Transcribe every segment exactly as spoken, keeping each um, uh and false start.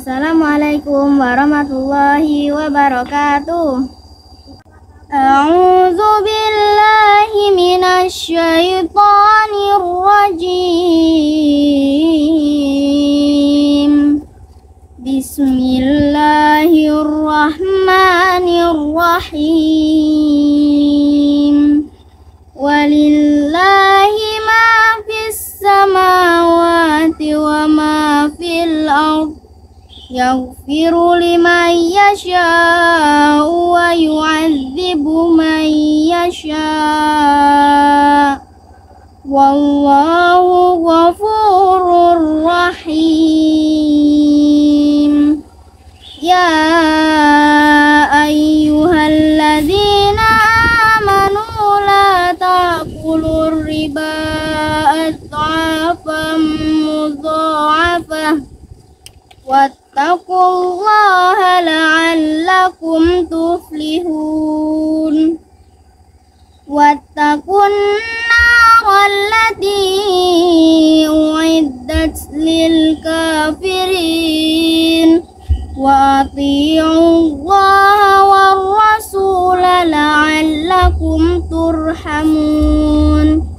Assalamualaikum warahmatullahi wabarakatuh. A'udzu billahi minasy syaithanir rajim. Bismillahirrahmanirrahim. Walillahi ma fis samawati wa ma fil ardh. Yaghfiru liman yasha'u wa yu'adzibu man yasha'u. Wallahu ghafurur rahim. Ya ayyuhalladzina amanu la ta'kulur riba adha'afan mudha'afah. Wattaqullaha la'allakum tuflihun. Wattaqun nara allati u'iddat lil kafirin. Wa atii'ullaha war rasula la'allakum turhamun.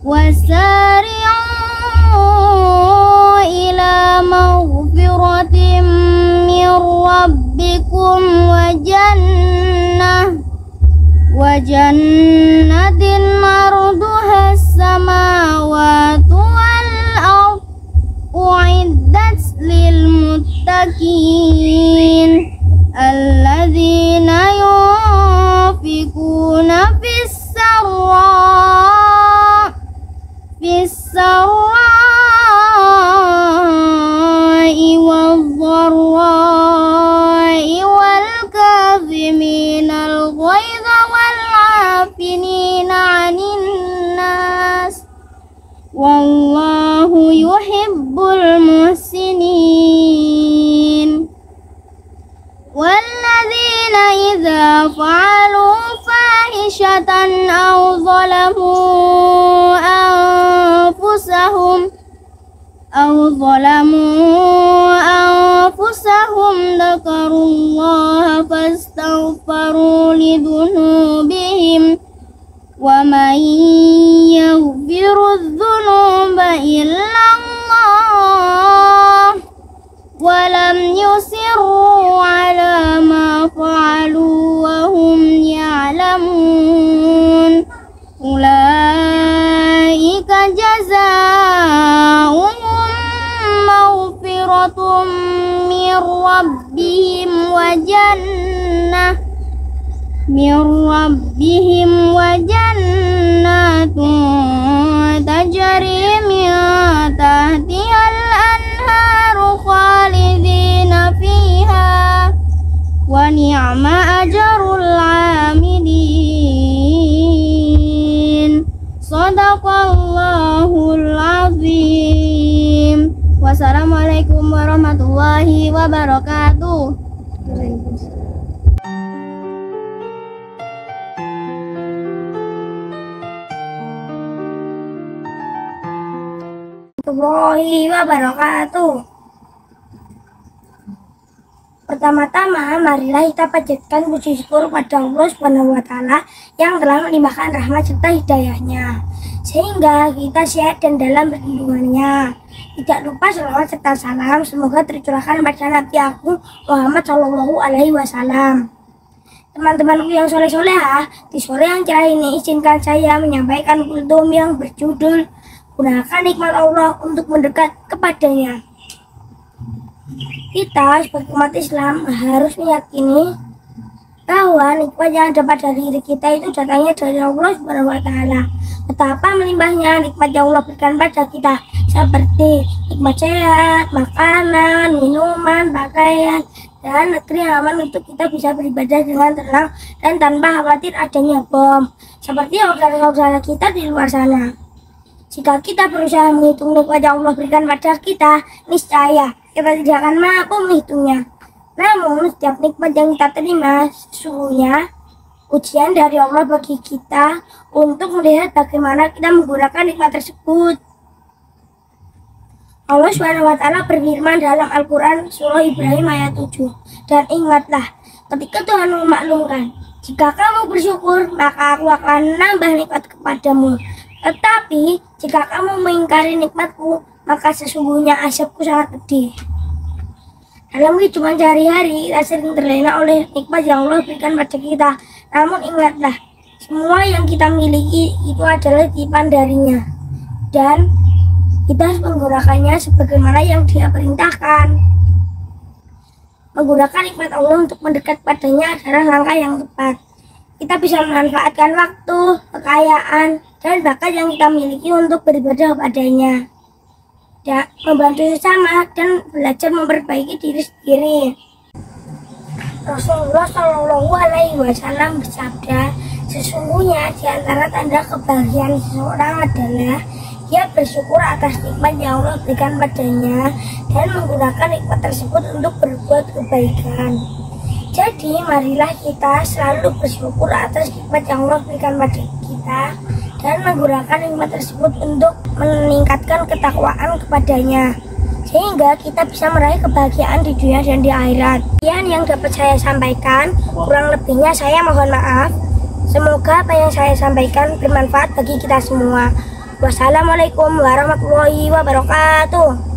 Wasari'u ila maghfiratin min rabbikum wa jannah wa jannatin arduha as-samawati wal ardh u'iddat lil muttaqin alladzina yunfiquna fis sarra fis sarra والضراء والكاظمين الغيظ والعافين عن الناس والله يحب المحسنين. والذين إذا فعلوا فاحشة أو ظلموا أنفسهم أو ظلموا أنفسهم ذكروا الله فاستغفروا لذنوبهم ومن يغفر الذنوب إلا الله ولم يصروا على ما فعلوا وهم يعلمون. أولئك جزاؤهم من ربهم وجنة من ربهم وجنات تجري من تحتها الأنهار خالدين فيها ونعم أجر العاملين. صدق الله العظيم. Wassalamualaikum warahmatullahi wabarakatuh. Warahmatullahi wabarakatuh. Pertama-tama marilah kita panjatkan puji syukur pada Allah Subhanahu wa Ta'ala yang telah melimpahkan rahmat serta hidayahnya sehingga kita sehat dan dalam perlindungannya. Tidak lupa salawat serta salam semoga tercurahkan pada Nabi Agung Muhammad Shallallahu Alaihi Wasallam. Teman-temanku yang soleh-solehah, di sore yang cerah ini izinkan saya menyampaikan kultum yang berjudul gunakan nikmat Allah untuk mendekat kepadanya. Kita sebagai umat Islam harus meyakini bahwa nikmat yang dapat dari diri kita itu datangnya dari Allah Subhanahu wa Ta'ala. Betapa melimpahnya nikmat yang Allah berikan pada kita, seperti nikmat sehat, makanan, minuman, pakaian, dan negeri yang aman untuk kita bisa beribadah dengan tenang dan tanpa khawatir adanya bom seperti saudara-saudara kita di luar sana. Jika kita berusaha menghitung nikmat yang Allah berikan pada kita, niscaya kita tidak akan mampu menghitungnya. Namun, setiap nikmat yang kita terima sesungguhnya ujian dari Allah bagi kita untuk melihat bagaimana kita menggunakan nikmat tersebut. Allah subhanahu wa taala berfirman dalam Al-Quran Surah Ibrahim ayat tujuh. Dan ingatlah ketika Tuhan memaklumkan, jika kamu bersyukur maka aku akan menambah nikmat kepadamu. Tetapi jika kamu mengingkari nikmatku, maka sesungguhnya azabku sangat pedih. Dalam kehidupan sehari-hari, kita sering terlena oleh nikmat yang Allah berikan pada kita. Namun ingatlah, semua yang kita miliki itu adalah titipan darinya. Dan kita harus menggunakannya sebagaimana yang dia perintahkan. Menggunakan nikmat Allah untuk mendekat padanya adalah langkah yang tepat. Kita bisa memanfaatkan waktu, kekayaan, dan bakat yang kita miliki untuk beribadah padanya. Ya, membantu sesama dan belajar memperbaiki diri sendiri. Rasulullah Shallallahu Alaihi Wasallam bersabda, sesungguhnya di antara tanda kebahagiaan seseorang adalah ia bersyukur atas nikmat yang Allah berikan padanya dan menggunakan nikmat tersebut untuk berbuat kebaikan. Jadi marilah kita selalu bersyukur atas nikmat yang Allah berikan pada kita dan menggunakan nikmat tersebut untuk meningkatkan ketakwaan kepadanya, sehingga kita bisa meraih kebahagiaan di dunia dan di akhirat. Sekian yang dapat saya sampaikan, kurang lebihnya saya mohon maaf. Semoga apa yang saya sampaikan bermanfaat bagi kita semua. Wassalamualaikum warahmatullahi wabarakatuh.